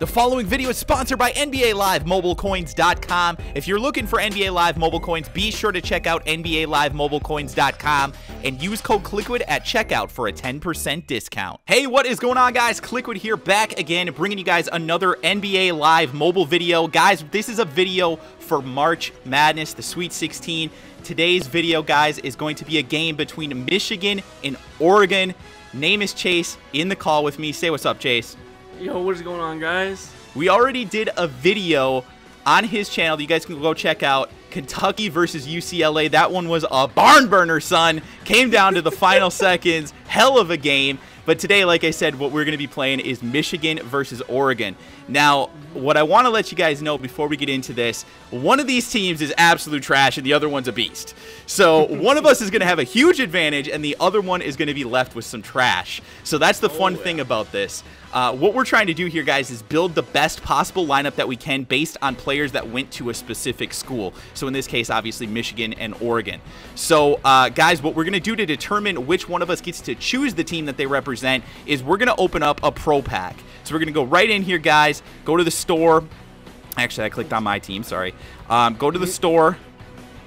The following video is sponsored by NBA Live MobileCoins.com. If you're looking for NBA Live Mobile Coins, be sure to check out NBA Live MobileCoins.com and use code Clickwood at checkout for a 10% discount. Hey, what is going on, guys? Clickwood here, back again, bringing you guys another NBA Live Mobile video. Guys, this is a video for March Madness, the Sweet 16. Today's video, guys, is going to be a game between Michigan and Oregon. Name is Chase, in the call with me. Say what's up, Chase. Yo, what is going on, guys? We already did a video on his channel that you guys can go check out. Kentucky versus UCLA. That one was a barn burner, son. Came down to the final seconds. Hell of a game. But today, like I said, what we're going to be playing is Michigan versus Oregon. Now, what I want to let you guys know before we get into this, one of these teams is absolute trash and the other one's a beast. So one of us is going to have a huge advantage and the other one is going to be left with some trash. So that's the fun thing about this. What we're trying to do here, guys, is build the best possible lineup that we can based on players that went to a specific school. So in this case, obviously, Michigan and Oregon. So, guys, what we're going to do to determine which one of us gets to choose the team that they represent is we're going to open up a pro pack. So we're going to go right in here, guys, go to the store. Actually, I clicked on my team, sorry. Go to the store,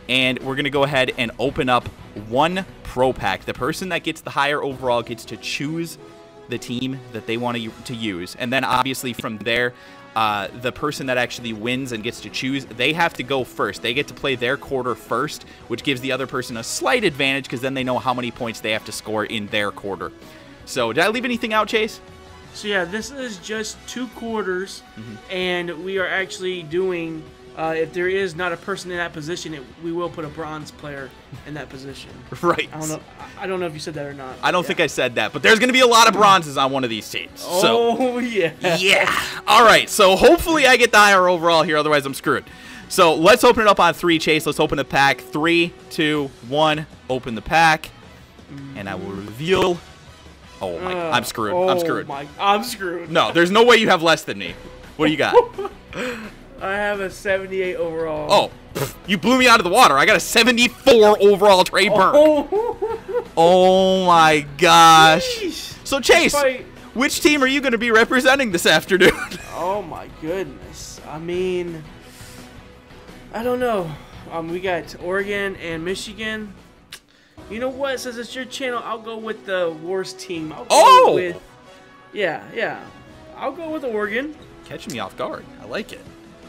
and we're going to go ahead and open up one pro pack. The person that gets the higher overall gets to choose the team that they want to use, and then obviously from there the person that actually wins and gets to choose, they have to go first. They get to play their quarter first, which gives the other person a slight advantage because then they know how many points they have to score in their quarter. So did I leave anything out, Chase? So yeah, this is just two quarters, and we are actually doing if there is not a person in that position, we will put a bronze player in that position. Right. I don't know if you said that or not. I don't think I said that, but there's going to be a lot of bronzes on one of these teams. Oh, so, yeah. Yeah. All right, so hopefully I get the higher overall here, otherwise I'm screwed. So let's open it up on three, Chase. Let's open the pack. 3, 2, 1, open the pack, and I will reveal. Oh, my. I'm screwed. I'm screwed. My, I'm screwed. No, there's no way you have less than me. What do you got? I have a 78 overall. Oh, you blew me out of the water. I got a 74 overall Trey Burke. Oh my gosh. Jeez. So, Chase, which team are you going to be representing this afternoon? Oh my goodness. I mean, I don't know. We got Oregon and Michigan. You know what? Since it's your channel, I'll go with the worst team. I'll go with, yeah. I'll go with Oregon. Catching me off guard. I like it.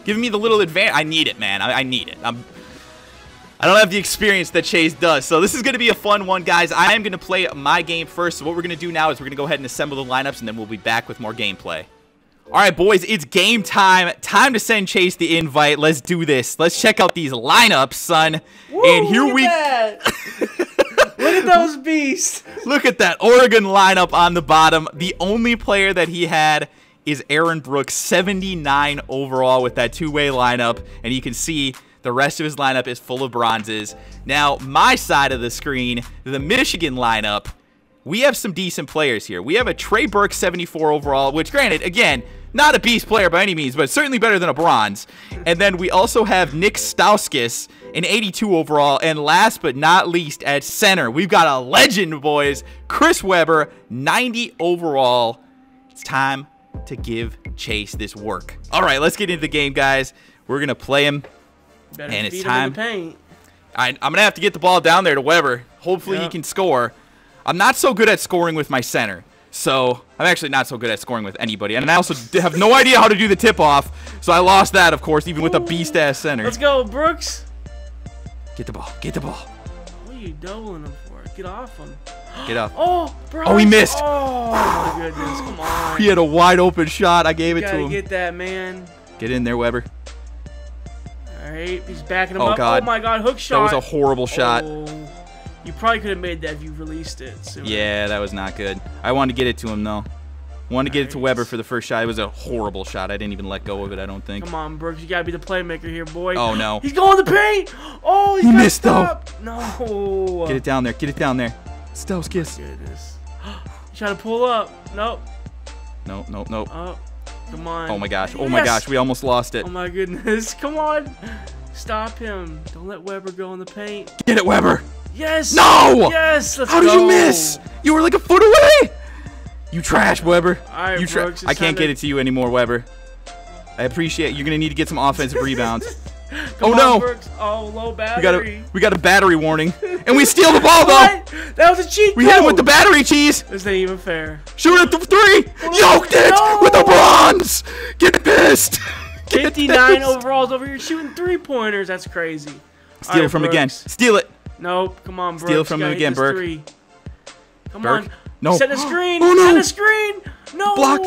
Give me the little advantage. I need it, man. I need it. I don't have the experience that Chase does. So this is going to be a fun one, guys. I am going to play my game first. So what we're going to do now is we're going to go ahead and assemble the lineups, and then we'll be back with more gameplay. All right, boys. It's game time. Time to send Chase the invite. Let's do this. Let's check out these lineups, son. Woo, and here we go. Look at those beasts. Look at that Oregon lineup on the bottom. The only player that he had is Aaron Brooks, 79 overall with that two-way lineup. And you can see the rest of his lineup is full of bronzes. Now, my side of the screen, the Michigan lineup, we have some decent players here. We have a Trey Burke, 74 overall, which granted, again, not a beast player by any means, but certainly better than a bronze. And then we also have Nick Stauskas, an 82 overall. And last but not least, at center, we've got a legend, boys, Chris Webber, 90 overall. It's time to give Chase this work. All right, let's get into the game, guys. We're gonna play him, and it's time. I'm gonna have to get the ball down there to Webber. Hopefully he can score. I'm not so good at scoring with my center, so I'm actually not so good at scoring with anybody. And I also have no idea how to do the tip-off, so I lost that, of course, even with a beast-ass center. Let's go, Brooks. Get the ball. Get the ball. What are you doubling him for? Get off him. Get up. Oh, bro. Oh, he missed. Oh, my goodness. Come on. He had a wide open shot. I gave it to him. Get that, man. Get in there, Webber. All right. He's backing him up. God. Oh, my God. Hook shot. That was a horrible shot. Oh. You probably could have made that if you released it sooner. Yeah, that was not good. I wanted to get it to him, though. Wanted to get it to Webber for the first shot. It was a horrible shot. I didn't even let go of it, I don't think. Come on, Brooks. You got to be the playmaker here, boy. Oh, no. He's going to the paint. Oh, he missed, though. No. Get it down there. Get it down there. Stauskas. Trying to pull up. Nope. Nope, nope, nope. Oh, come on. Oh, my gosh. Oh, my gosh. We almost lost it. Oh, my goodness. Come on. Stop him. Don't let Webber go in the paint. Get it, Webber. Yes. No. Yes. Let's go. How did you miss? You were like a foot away. You trash, Webber. All right, Brooks, I can't get it to you anymore, Webber. I appreciate it. You're going to need to get some offensive rebounds. Come on, no! Brooks. Oh, low battery. We got a battery warning. And we steal the ball, though! That was a cheat. We hit him with the battery cheese! This ain't even fair. Shoot at the three! Yoked it! No. With a bronze! Get pissed! 59 overalls over here shooting three-pointers. That's crazy. Steal it from Brooks. Again. Steal it. Nope. Come on, Brooks. Steal it from him again, Burke. Three. Come Burke. On. No. Set a screen. Oh, no. Set a screen. No. Block.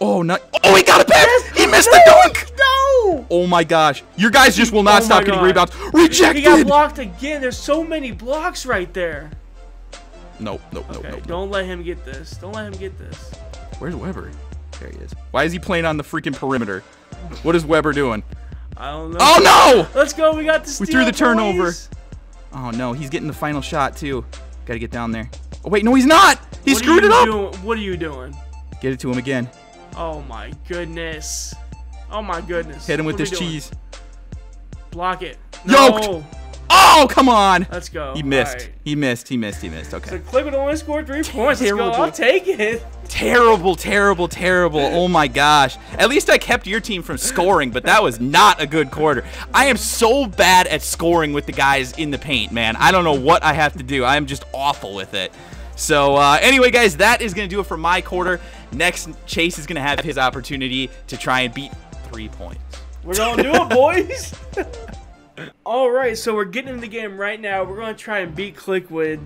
Oh, no. Oh, he got a pass. He missed the dunk. No. Oh, my gosh. Your guys just will not stop getting rebounds. Rejected. He got blocked again. There's so many blocks right there. No. Don't let him get this. Don't let him get this. Where's Webber? There he is. Why is he playing on the freaking perimeter? What is Webber doing? I don't know. Oh, no. Let's go. We got the steal. We threw the turnover. Please. Oh, no. He's getting the final shot, too. Got to get down there. Oh, wait. No, he's not. He screwed it up. What are you doing? Get it to him again. Oh, my goodness. Oh, my goodness. Hit him with this cheese. Block it. No. Yoked. Oh, come on. Let's go. He missed. Right. He missed. Okay. So Clickwood only scored 3 points. Let's go. I'll take it. Terrible. Oh, my gosh. At least I kept your team from scoring, but that was not a good quarter. I am so bad at scoring with the guys in the paint, man. I don't know what I have to do. I am just awful with it. So, anyway, guys, that is going to do it for my quarter. Next, Chase is going to have his opportunity to try and beat 3 points. We're going to do it, boys. All right, so we're getting in the game right now. We're going to try and beat Clickwood.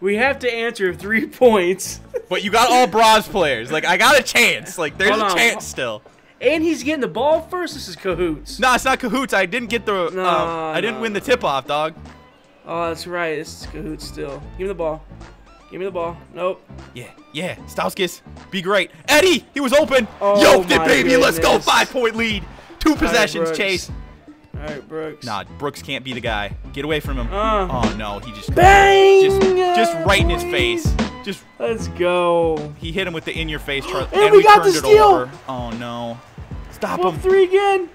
We have to answer 3 points. But you got all bronze players. Like, I got a chance. Like, there's a chance still. And he's getting the ball first. This is cahoots. No, it's not cahoots. I didn't get the. No, I didn't win the tip-off, dog. Oh, that's right. This is cahoots still. Give me the ball. Give me the ball. Nope. Yeah. Stauskas, be great. Eddie, he was open. Oh, yoked it, baby. Goodness. Let's go. 5 point lead. Two possessions, right, Chase. All right, Brooks. Nah, Brooks can't be the guy. Get away from him. Oh, no. He just... Bang! Just right in his face. Just... Let's go. He hit him with the in-your-face. And we got the steal. Over. Oh, no. Stop him. 3 again.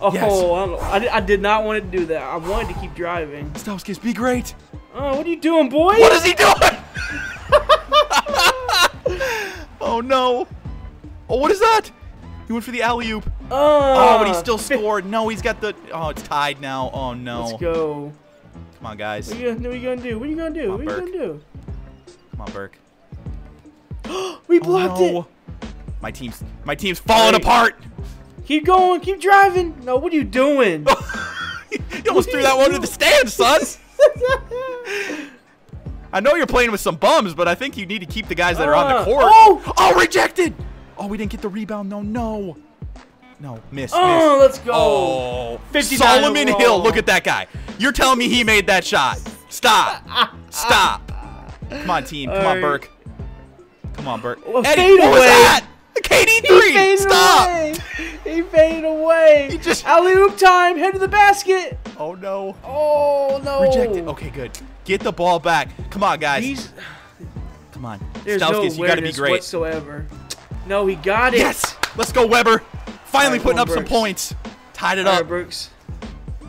Oh, yes. I did not want to do that. I wanted to keep driving. Stauskas, be great. Oh, what are you doing, boy? What is he doing? Oh, no. Oh, what is that? He went for the alley-oop. Oh, but he still scored. No, he's got the... Oh, it's tied now. Oh, no. Let's go. Come on, guys. What are you going to do? What are you going to do? What are you going to do? Come on, Burke. We blocked it. My team's falling apart. Keep going. Keep driving. No, what are you doing? You almost threw that one to the stand, son. I know you're playing with some bums, but I think you need to keep the guys that are on the court. Oh, rejected. Oh, we didn't get the rebound. No, miss. Oh, let's go. Oh, Solomon Hill. Look at that guy. You're telling me he made that shot. Stop. Come on, team. Come on, Burke. Come on, Burke. Well, Eddie, what was that? The KD3. Stop. He faded away. He just alley-oop time. Head to the basket. Oh, no. Oh, no. Rejected. Okay, good. Get the ball back. Come on, guys. Come on. There's no awareness, you got to be great. Whatsoever. No, he got it. Yes. Let's go, Webber. Finally putting up some points. Tied it up. All right, Brooks.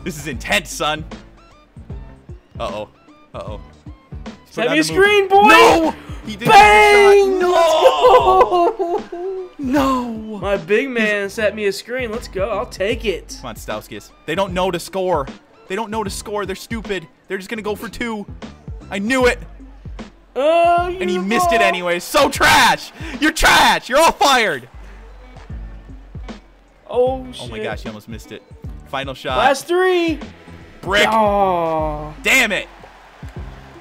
This is intense, son. Uh-oh. Set me a screen, boy. No. He didn't. Bang. No. No. My big man set me a screen. Let's go. I'll take it. Come on, Stauskas. They don't know to score. They're stupid. They're just going to go for 2. I knew it. And he missed it anyway. So trash. You're trash. You're all fired. Oh, shit. Oh, my gosh. He almost missed it. Final shot. Last 3. Brick. Oh. Damn it.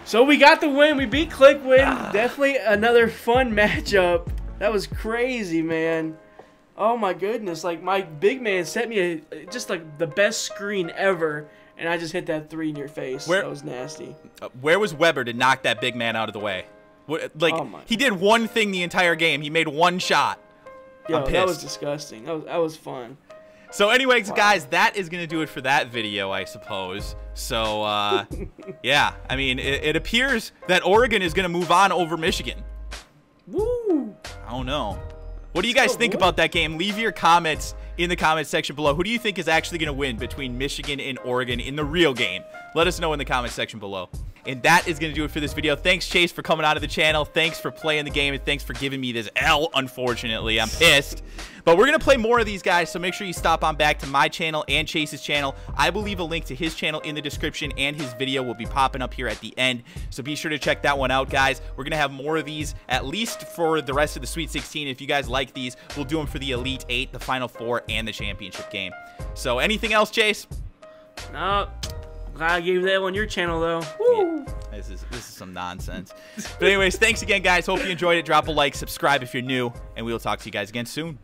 So we got the win. We beat Clickwood. Definitely another fun matchup. That was crazy, man. Oh, my goodness. Like, my big man sent me just, like, the best screen ever. And I just hit that 3 in your face. That was nasty. Where was Webber to knock that big man out of the way? He did one thing the entire game. He made one shot. Yo, that was disgusting. That was fun. So anyways, guys, that is going to do it for that video, I suppose. So, yeah. I mean, it appears that Oregon is going to move on over Michigan. Woo! I don't know. What do you guys think about that game? Leave your comments in the comments section below. Who do you think is actually going to win between Michigan and Oregon in the real game? Let us know in the comments section below. And that is going to do it for this video. Thanks, Chase, for coming onto the channel. Thanks for playing the game, and thanks for giving me this L, unfortunately. I'm pissed. But we're going to play more of these guys, so make sure you stop on back to my channel and Chase's channel. I will leave a link to his channel in the description, and his video will be popping up here at the end. So be sure to check that one out, guys. We're going to have more of these, at least for the rest of the Sweet 16. If you guys like these, we'll do them for the Elite 8, the Final 4, and the championship game. So anything else, Chase? No. Glad I gave that on your channel, though. Woo. Yeah, this is some nonsense. But anyways, thanks again, guys. Hope you enjoyed it. Drop a like, subscribe if you're new, and we will talk to you guys again soon.